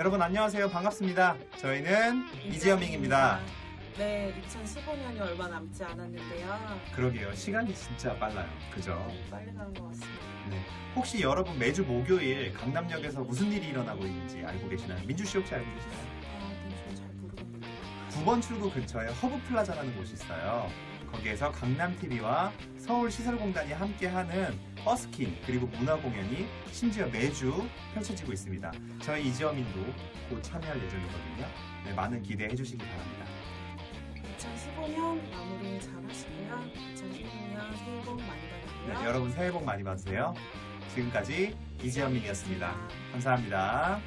여러분 안녕하세요. 반갑습니다. 저희는 이지허밍입니다. 네, 2015년이 얼마 남지 않았는데요. 그러게요. 시간이 진짜 빨라요. 그죠? 빨리 가는 것 같습니다. 네. 혹시 여러분 매주 목요일 강남역에서 무슨 일이 일어나고 있는지 알고 계시나요? 민주씨 혹시 알고 계시나요? 아, 네, 잘 모르겠네요. 9번 출구 근처에 허브플라자라는 곳이 있어요. 거기에서 강남TV와 서울시설공단이 함께하는 버스킹 그리고 문화공연이 심지어 매주 펼쳐지고 있습니다. 저희 이지허밍도 곧 참여할 예정이거든요. 네, 많은 기대해 주시기 바랍니다. 2015년 마무리 잘 하시고요. 2016년 새해 복 많이 받으세요. 네, 여러분 새해 복 많이 받으세요. 지금까지 이지허밍이었습니다. 감사합니다.